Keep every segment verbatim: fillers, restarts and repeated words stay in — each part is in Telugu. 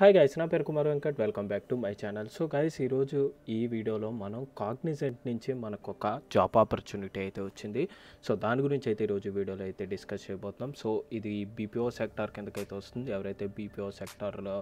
Hi guys, na peru Kumar Venkat. Welcome back to my channel. So guys, ee roju ee video lo manam Cognizant nunchi manaku oka job opportunity aithe ochindi. So dani gurinchi aithe ee roju video lo aithe discuss cheyabothunam. So idi B P O sector kindaki aithe ostundi. Evaraithe B P O sector lo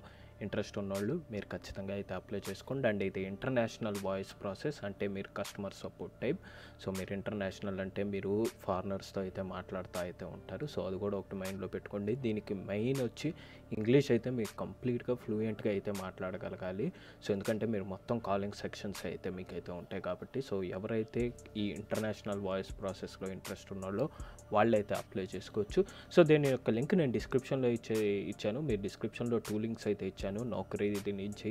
interest ఉన్నోళ్ళు మీరు ఖచ్చితంగా అయితే అప్లై చేసుకోండి. అండ్ ఇది ఇంటర్నేషనల్ వాయిస్ ప్రాసెస్, అంటే మీరు కస్టమర్ సపోర్ట్ టైప్. సో మీరు ఇంటర్నేషనల్ అంటే మీరు ఫారినర్స్తో అయితే మాట్లాడుతూ అయితే ఉంటారు. సో అది కూడా ఒకటి మైండ్లో పెట్టుకోండి. దీనికి మెయిన్ వచ్చి ఇంగ్లీష్ అయితే మీరు కంప్లీట్గా ఫ్లూయెంట్గా అయితే మాట్లాడగలగాలి. సో ఎందుకంటే మీరు మొత్తం కాలింగ్ సెక్షన్స్ అయితే మీకైతే ఉంటాయి కాబట్టి, సో ఎవరైతే ఈ ఇంటర్నేషనల్ వాయిస్ ప్రాసెస్లో ఇంట్రెస్ట్ ఉన్నోళ్ళో వాళ్ళైతే అప్లై చేసుకోవచ్చు. సో దీని యొక్క లింక్ నేను డిస్క్రిప్షన్లో ఇచ్చే ఇచ్చాను మీరు డిస్క్రిప్షన్లో టూ లింక్స్ అయితే ఇచ్చాను. నౌకరీ నుంచి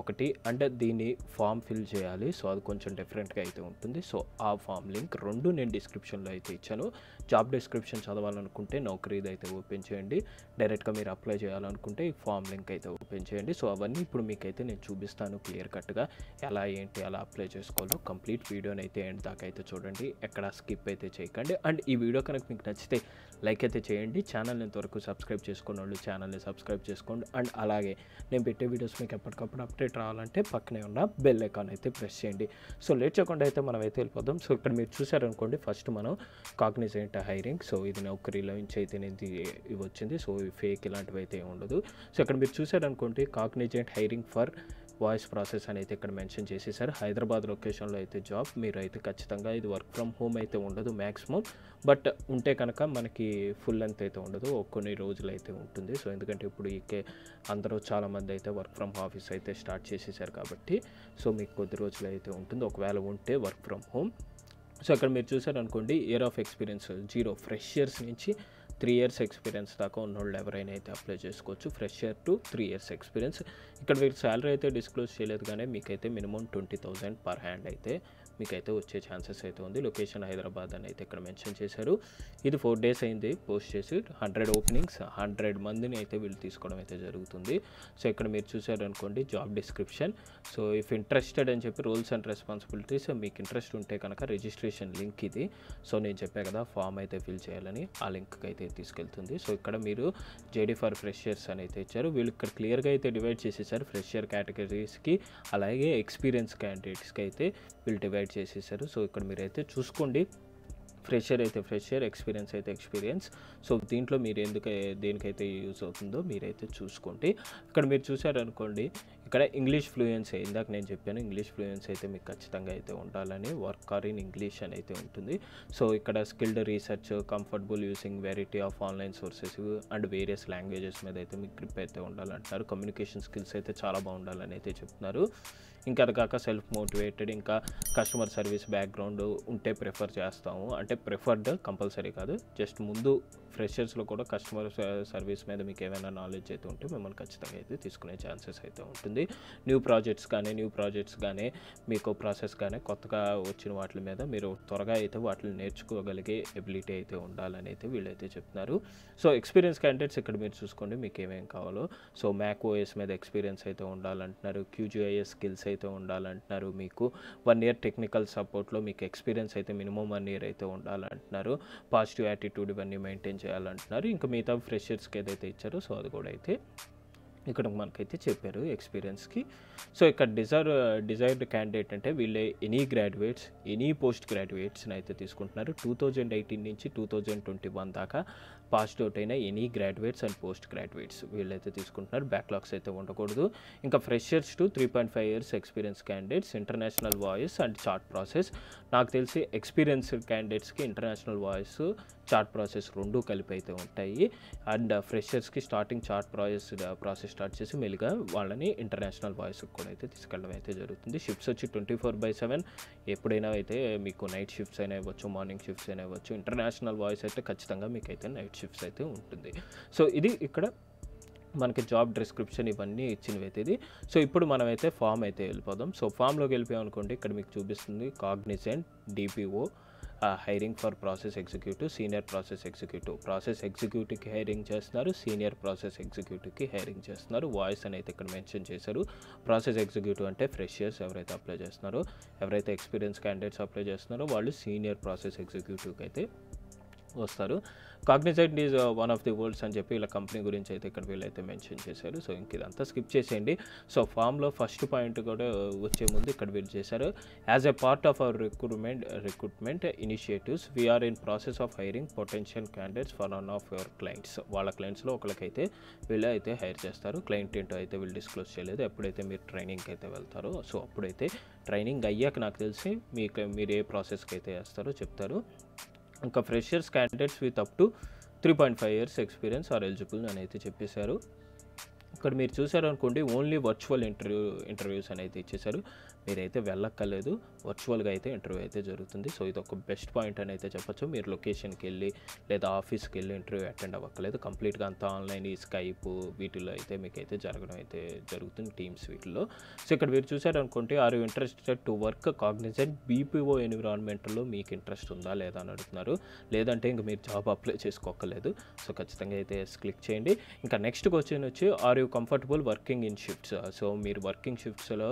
ఒకటి, అంటే దీన్ని ఫామ్ ఫిల్ చేయాలి. సో అది కొంచెం డిఫరెంట్గా అయితే ఉంటుంది. సో ఆ ఫామ్ లింక్ రెండు నేను డిస్క్రిప్షన్లో అయితే ఇచ్చాను. జాబ్ డిస్క్రిప్షన్ చదవాలనుకుంటే నౌకరీది అయితే ఓపెన్ చేయండి. డైరెక్ట్గా మీరు అప్లై చేయాలనుకుంటే ఈ ఫామ్ లింక్ అయితే ఓపెన్ చేయండి. సో అవన్నీ ఇప్పుడు మీకైతే నేను చూపిస్తాను క్లియర్ కట్గా ఎలా ఏంటి ఎలా అప్లై చేసుకోవాలో. కంప్లీట్ వీడియోని అయితే ఎండ్ దాకా అయితే చూడండి, ఎక్కడ స్కిప్ అయితే చేయకండి. అండ్ ఈ వీడియో కనుక మీకు నచ్చితే లైక్ అయితే చేయండి. ఛానల్ని ఇంతవరకు సబ్స్క్రైబ్ చేసుకున్న వాళ్ళు ఛానల్ని సబ్స్క్రైబ్ చేసుకోండి. అండ్ అలాగే నేను పెట్టే వీడియోస్ మీకు ఎప్పటికప్పుడు అప్డేట్ రావాలంటే పక్కనే ఉన్న బెల్ ఐకాన్ అయితే ప్రెస్ చేయండి. సో లేట్ చేయకుండా అయితే మనం అయితే వెళ్ళిపోదాం. సో ఇక్కడ మీరు చూసారనుకోండి, ఫస్ట్ మనం కాగ్నిజెంట్ హైరింగ్. సో ఇది నౌకరీలో నుంచి అయితే ఇది ఇవి వచ్చింది. సో ఇవి ఫేక్ ఇలాంటివి అయితే ఉండదు. సో ఇక్కడ మీరు చూసారనుకోండి, Cognizant hiring for voice process అని అయితే ఇక్కడ మెన్షన్ చేసేసారు. హైదరాబాద్ లొకేషన్లో అయితే జాబ్. మీరు అయితే ఖచ్చితంగా ఇది వర్క్ ఫ్రమ్ హోమ్ అయితే ఉండదు మ్యాక్సిమం, బట్ ఉంటే కనుక మనకి ఫుల్ లెంత్ అయితే ఉండదు, కొన్ని రోజులు అయితే ఉంటుంది. సో ఎందుకంటే ఇప్పుడు ఇకే అందరూ చాలామంది అయితే వర్క్ ఫ్రమ్ ఆఫీస్ అయితే స్టార్ట్ చేసేసారు కాబట్టి, సో మీకు కొద్ది రోజులు అయితే ఉంటుంది ఒకవేళ ఉంటే వర్క్ ఫ్రమ్ హోమ్. సో అక్కడ మీరు చూసారనుకోండి, year of experience zero, freshers నుంచి త్రీ ఇయర్స్ ఎక్స్పీరియన్స్ దాకా ఉన్నోళ్ళు ఎవరైనా అయితే అప్లై చేసుకోవచ్చు. Fresher to three years experience. ఇక్కడ మీరు శాలరీ అయితే డిస్క్లోజ్ చేయలేదు, కానీ మీకైతే minimum twenty thousand per hand అయితే మీకైతే వచ్చే ఛాన్సెస్ అయితే ఉంది. లొకేషన్ హైదరాబాద్ అని అయితే ఇక్కడ మెన్షన్ చేశారు. ఇది ఫోర్ డేస్ అయింది పోస్ట్ చేసి. హండ్రెడ్ ఓపెనింగ్స్, హండ్రెడ్ మందిని అయితే వీళ్ళు తీసుకోవడం అయితే జరుగుతుంది. సో ఇక్కడ మీరు చూసారనుకోండి job description. So if interested అని చెప్పి రోల్స్ అండ్ రెస్పాన్సిబిలిటీస్, మీకు ఇంట్రెస్ట్ ఉంటే కనుక రిజిస్ట్రేషన్ లింక్ ఇది. సో నేను చెప్పే కదా ఫామ్ అయితే ఫిల్ చేయాలని, ఆ లింక్కి అయితే తీసుకెళ్తుంది. సో ఇక్కడ మీరు జేడీ ఫర్ ఫ్రెషర్స్ అని అయితే ఇచ్చారు. వీళ్ళు ఇక్కడ క్లియర్గా అయితే డివైడ్ చేసేసారు ఫ్రెషర్ కేటగిరీస్కి, అలాగే ఎక్స్పీరియన్స్ క్యాండిడేట్స్కి అయితే వీళ్ళు డివైడ్ చేసేసారు. సో ఇక్కడ మీరైతే చూసుకోండి, ఫ్రెషర్ అయితే ఫ్రెషర్, ఎక్స్పీరియన్స్ అయితే ఎక్స్పీరియన్స్. సో దీంట్లో మీరు ఎందుకు దేనికైతే యూజ్ అవుతుందో మీరైతే చూసుకోండి. ఇక్కడ మీరు చూసారనుకోండి, ఇక్కడ ఇంగ్లీష్ ఫ్లూయెన్సీ, ఇందాక నేను చెప్పాను ఇంగ్లీష్ ఫ్లూయెన్సీ అయితే మీకు ఖచ్చితంగా అయితే ఉండాలని, వర్క్ ఆర్ ఇన్ ఇంగ్లీష్ అని అయితే ఉంటుంది. సో ఇక్కడ skilled research, comfortable using variety of online sources and various languages మీద అయితే మీకు గ్రిప్ అయితే ఉండాలంటున్నారు. కమ్యూనికేషన్ స్కిల్స్ అయితే చాలా బాగుండాలని అయితే చెప్తున్నారు. ఇంకా అది కాక సెల్ఫ్ మోటివేటెడ్, ఇంకా కస్టమర్ సర్వీస్ బ్యాక్గ్రౌండ్ ఉంటే ప్రిఫర్ చేస్తాము. అంటే ప్రిఫర్డ్ కంపల్సరీ కాదు, జస్ట్ ముందు ఫ్రెషర్స్లో కూడా కస్టమర్ సర్వీస్ మీద మీకు ఏమైనా నాలెడ్జ్ అయితే ఉంటే మిమ్మల్ని ఖచ్చితంగా అయితే తీసుకునే ఛాన్సెస్ అయితే ఉంటుంది. న్యూ ప్రాజెక్ట్స్ కానీ న్యూ ప్రాజెక్ట్స్ కానీ మీకు ప్రాసెస్ కానీ కొత్తగా వచ్చిన వాటి మీద మీరు త్వరగా అయితే వాటిని నేర్చుకోగలిగే ఎబిలిటీ అయితే ఉండాలని అయితే వీళ్ళైతే చెప్తున్నారు. సో ఎక్స్పీరియన్స్ క్యాండిడేట్స్ ఇక్కడ మీరు చూసుకోండి మీకు ఏమేమి కావాలో. సో మ్యాక్ ఓఎస్ మీద ఎక్స్పీరియన్స్ అయితే ఉండాలంటున్నారు. క్యూజీఐఎస్ స్కిల్స్ అయితే ఉండాలంటున్నారు. మీకు వన్ ఇయర్ టెక్నికల్ సపోర్ట్లో మీకు ఎక్స్పీరియన్స్ అయితే మినిమం వన్ ఇయర్ అయితే ఉండాలంటున్నారు. పాజిటివ్ యాటిట్యూడ్ ఇవన్నీ మెయింటైన్ చేయాలంటున్నారు. ఇంకా మిగతా ఫ్రెషర్స్కి ఏదైతే ఇచ్చారో సో అది కూడా అయితే ఇక్కడ మనకైతే చెప్పారు ఎక్స్పీరియన్స్కి. సో ఇక్కడ డిజైర్ డిజైర్డ్ క్యాండిడేట్ అంటే వీళ్ళే ఎనీ గ్రాడ్యుయేట్స్, ఎనీ పోస్ట్ గ్రాడ్యుయేట్స్ని అయితే తీసుకుంటున్నారు. టూ థౌజండ్ ఎయిటీన్ నుంచి టూ థౌజండ్ ట్వంటీ వన్ దాకా పాస్డ్ అవుట్ అయిన any graduates and post graduates వీళ్ళైతే తీసుకుంటున్నారు. బ్యాక్లాగ్స్ అయితే ఉండకూడదు. ఇంకా freshers to three point five years experience candidates, international voice and chart process. నాకు తెలిసి ఎక్స్పీరియన్స్ క్యాండిడేట్స్కి ఇంటర్నేషనల్ వాయిస్, చార్ట్ ప్రాసెస్ రెండు కలిపి అయితే ఉంటాయి. అండ్ ఫ్రెషర్స్కి starting chat process process start చేసి మెల్లిగా వాళ్ళని ఇంటర్నేషనల్ వాయిస్కి కూడా అయితే తీసుకెళ్ళడం అయితే జరుగుతుంది. షిఫ్ట్స్ వచ్చి ట్వంటీ ఫోర్ బై సెవెన్ ఎప్పుడైనా అయితే మీకు నైట్ షిఫ్ట్స్ అయినా ఇవ్వచ్చు, మార్నింగ్ షిఫ్ట్స్ అయినా ఇవ్వచ్చు. ఇంటర్నేషనల్ వాయిస్ అయితే ఖచ్చితంగా మీకు అయితే నైట్ షిఫ్ట్స్ అయితే ఉంటుంది. సో ఇది ఇక్కడ మనకి జాబ్ డిస్క్రిప్షన్ ఇవన్నీ ఇచ్చినవైతే ఇది. సో ఇప్పుడు మనమైతే ఫామ్ అయితే వెళ్ళిపోదాం. సో ఫామ్లోకి వెళ్ళిపోయామనుకోండి, ఇక్కడ మీకు చూపిస్తుంది Cognizant DPO hiring for process executive, senior process executive. Process ఎగ్జిక్యూటివ్కి హైరింగ్ చేస్తున్నారు, సీనియర్ ప్రాసెస్ ఎగ్జిక్యూటివ్కి హైరింగ్ చేస్తున్నారు. వాయిస్ అని అయితే ఇక్కడ మెన్షన్ చేశారు. ప్రాసెస్ ఎగ్జిక్యూటివ్ అంటే ఫ్రెషర్స్ ఎవరైతే అప్లై చేస్తున్నారో, ఎవరైతే ఎక్స్పీరియన్స్ క్యాండిడేట్స్ అప్లై చేస్తున్నారో వాళ్ళు సీనియర్ ప్రాసెస్ ఎగ్జిక్యూటివ్కి అయితే వస్తారు. Cognizant is one of the world's అని చెప్పి ఇలా కంపెనీ గురించి అయితే ఇక్కడ వీళ్ళైతే మెన్షన్ చేశారు. సో ఇంక ఇదంతా స్కిప్ చేసేయండి. సో ఫామ్లో ఫస్ట్ పాయింట్ కూడా వచ్చే ముందు ఇక్కడ వీళ్ళు చేశారు, as a part of our recruitment recruitment initiatives we're in process of hiring potential candidates for one of your clients. వాళ్ళ క్లయింట్స్లో ఒకరికైతే వీళ్ళు అయితే హైర్ చేస్తారు. క్లయింట్ ఏంటో అయితే వీళ్ళు డిస్క్లోజ్ చేయలేదు. ఎప్పుడైతే మీరు ట్రైనింగ్కి అయితే వెళ్తారో సో అప్పుడైతే ట్రైనింగ్ అయ్యాక నాకు తెలిసి మీకు మీరు ఏ ప్రాసెస్కి అయితే వేస్తారో చెప్తారు. ఇంకా freshers candidates with up to three point five years experience are eligible అని అయితే చెప్పేశారు. ఇక్కడ మీరు చూసారు అనుకోండి, ఓన్లీ వర్చువల్ ఇంటర్వ్యూ ఇంటర్వ్యూస్ అని అయితే ఇచ్చేశారు. మీరైతే వెళ్ళక్కర్లేదు, వర్చువల్గా అయితే ఇంటర్వ్యూ అయితే జరుగుతుంది. సో ఇది ఒక బెస్ట్ పాయింట్ అని అయితే చెప్పచ్చు. మీరు లొకేషన్కి వెళ్ళి లేదా ఆఫీస్కి వెళ్ళి ఇంటర్వ్యూ అటెండ్ అవ్వక్కర్లేదు. కంప్లీట్గా అంతా ఆన్లైన్ ఈ స్కైప్ వీటిల్లో అయితే మీకు అయితే జరగడం అయితే జరుగుతుంది, టీమ్స్ వీటిల్లో. సో ఇక్కడ మీరు చూసారు అనుకుంటే, are you interested to work Cognizant BPO ఎన్విరాన్మెంట్లో మీకు ఇంట్రెస్ట్ ఉందా లేదా అని అడుగుతున్నారు. లేదంటే ఇంక మీరు జాబ్ అప్లై చేసుకోక్కర్లేదు. సో ఖచ్చితంగా అయితే క్లిక్ చేయండి. ఇంకా నెక్స్ట్ క్వశ్చన్ వచ్చి, are you comfortable working in shifts. So మీరు వర్కింగ్ షిఫ్ట్స్లో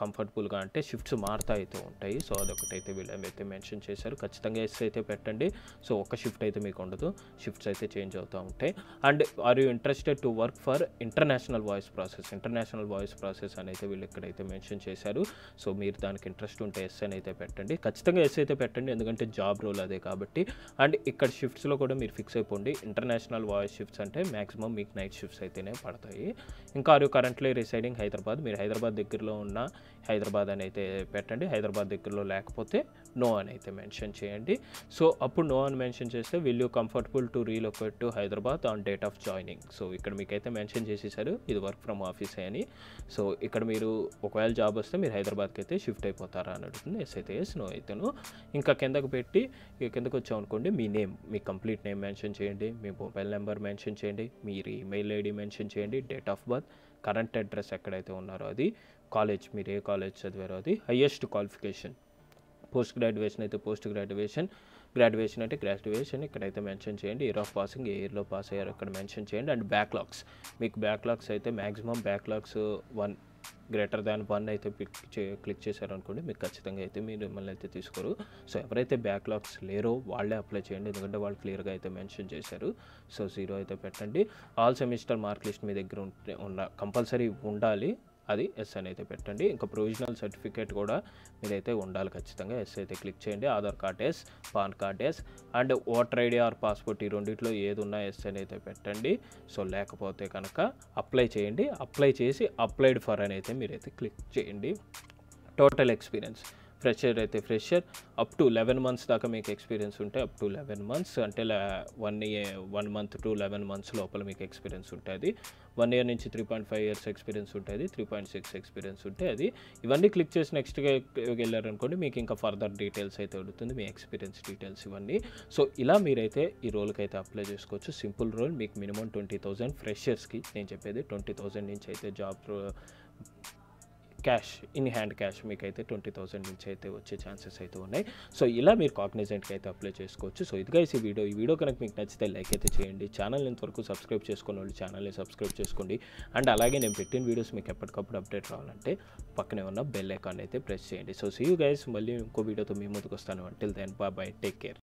కంఫర్టబుల్గా అంటే షిఫ్ట్స్ మారుతా అయితే ఉంటాయి. సో అదొకటైతే వీళ్ళైతే మెన్షన్ చేశారు. ఖచ్చితంగా ఎస్ అయితే పెట్టండి. సో ఒక షిఫ్ట్ అయితే మీకు ఉండదు, షిఫ్ట్స్ అయితే చేంజ్ అవుతూ ఉంటాయి. And are you interested to work for international voice process. International voice process అనేది వీళ్ళు ఇక్కడైతే మెన్షన్ చేశారు. సో మీరు దానికి ఇంట్రెస్ట్ ఉంటే ఎస్ అని అయితే పెట్టండి. ఖచ్చితంగా ఎస్ అయితే పెట్టండి, ఎందుకంటే జాబ్ రోల్ అదే కాబట్టి. అండ్ ఇక్కడ షిఫ్ట్స్లో కూడా మీరు ఫిక్స్ అయిపోండి. ఇంటర్నేషనల్ వాయిస్ షిఫ్ట్స్ అంటే మ్యాక్సిమం మీకు నైట్ షిఫ్ట్స్ అయితేనే పడతాయి. ఇంకా are you currently residing Hyderabad. మీరు హైదరాబాద్ దగ్గరలో ఉన్న హైదరాబాద్ అని అయితే పెట్టండి. హైదరాబాద్ దగ్గరలో లేకపోతే నో అని అయితే మెన్షన్ చేయండి. సో అప్పుడు నో అని మెన్షన్ చేస్తే, will you comfortable to relocate to Hyderabad on date of joining. So ఇక్కడ మీకైతే మెన్షన్ చేసేసారు ఇది వర్క్ ఫ్రమ్ ఆఫీస్ అని. సో ఇక్కడ మీరు ఒకవేళ జాబ్ వస్తే మీరు హైదరాబాద్కి అయితే షిఫ్ట్ అయిపోతారా అని అడుగుతుంది. ఎస్ అయితే ఎస్, నో అయితేను. ఇంకా కిందకు పెట్టి కిందకు వచ్చాం అనుకోండి, మీ నేమ్ మీ కంప్లీట్ నేమ్ మెన్షన్ చేయండి, మీ మొబైల్ నెంబర్ మెన్షన్ చేయండి, మీరు ఈమెయిల్ ఐడి మెన్షన్ చేయండి, date of birth, current address ఎక్కడైతే ఉన్నారో అది, కాలేజ్ మీరు ఏ కాలేజ్ చదివారో అది, హయ్యెస్ట్ క్వాలిఫికేషన్ పోస్ట్ గ్రాడ్యుయేషన్ అయితే పోస్ట్ గ్రాడ్యుయేషన్, గ్రాడ్యుయేషన్ అంటే గ్రాడ్యుయేషన్ ఇక్కడైతే మెన్షన్ చేయండి, ఇయర్ ఆఫ్ పాసింగ్ ఏ ఇయర్లో పాస్ అయ్యారో ఇక్కడ మెన్షన్ చేయండి. అండ్ బ్యాక్లాగ్స్ మీకు బ్యాక్లాగ్స్ అయితే maximum backlogs one greater than one అయితే క్లిక్ చే క్లిక్ చేశారనుకోండి మీకు ఖచ్చితంగా అయితే మీరు మిమ్మల్ని అయితే తీసుకోరు. సో ఎవరైతే బ్యాక్లాగ్స్ లేరో వాళ్ళే అప్లై చేయండి, ఎందుకంటే వాళ్ళు క్లియర్గా అయితే మెన్షన్ చేశారు. సో జీరో అయితే పెట్టండి. ఆల్ సెమిస్టర్ మార్క్ లిస్ట్ మీ దగ్గర ఉంటే ఉన్న కంపల్సరీ ఉండాలి, అది ఎస్ అని అయితే పెట్టండి. ఇంకా ప్రొవిజనల్ సర్టిఫికేట్ కూడా మీరైతే ఉండాలి ఖచ్చితంగా, ఎస్ అయితే క్లిక్ చేయండి. Aadhaar card yes, PAN card yes, and voter ID or passport ఈ రెండిట్లో ఏది ఉన్నా ఎస్ అని అయితే పెట్టండి. సో లేకపోతే కనుక అప్లై చేయండి, అప్లై చేసి అప్లైడ్ ఫర్ అని అయితే మీరైతే క్లిక్ చేయండి. టోటల్ ఎక్స్పీరియన్స్ ఫ్రెషర్ అయితే fresher up to eleven months దాకా మీకు ఎక్స్పీరియన్స్ ఉంటే అప్ టు లెవెన్ మంత్స్ అంటే one year one month to eleven months లోపల మీకు ఎక్స్పీరియన్స్ ఉంటుంది. వన్ ఇయర్ నుంచి three point five years experience ఉంటుంది, త్రీ పాయింట్ సిక్స్ ఎక్స్పీరియన్స్ ఉంటే అది. ఇవన్నీ క్లిక్ చేసి నెక్స్ట్గా వెళ్ళారనుకోండి మీకు ఇంకా ఫర్దర్ డీటెయిల్స్ అయితే అడుగుతుంది, మీ ఎక్స్పీరియన్స్ డీటెయిల్స్ ఇవన్నీ. సో ఇలా మీరైతే ఈ రోల్కి అయితే అప్లై చేసుకోవచ్చు. సింపుల్ రోల్, మీకు మినిమం ట్వంటీ థౌజండ్ ఫ్రెషర్స్కి నేను చెప్పేది ట్వంటీ థౌజండ్ నుంచి అయితే job cash in hand cash మీకైతే ట్వంటీ థౌసండ్ నుంచి అయితే వచ్చే ఛాన్సెస్ అయితే ఉన్నాయి. సో ఇలా మీరు కాగ్నిజెంట్కి అయితే అప్లై చేసుకోవచ్చు. సో ఇదిగా ఈ వీడియో ఈ వీడియో కనుక మీకు నచ్చితే లైక్ అయితే చేయండి. ఛానల్ ఇంతవరకు సబ్స్క్రైబ్ చేసుకున్న వాళ్ళు ఛానల్ని సబ్స్క్రైబ్ చేసుకోండి. అండ్ అలాగే నేను పెట్టిన వీడియోస్ మీకు ఎప్పటికప్పుడు అప్డేట్ రావాలంటే పక్కనే ఉన్న బెల్ ఐకాన్ అయితే ప్రెస్ చేయండి. సో సీ యూ గైస్, మళ్ళీ ఇంకో వీడియోతో మీ ముందుకు వస్తాను. Until then bye bye, take care.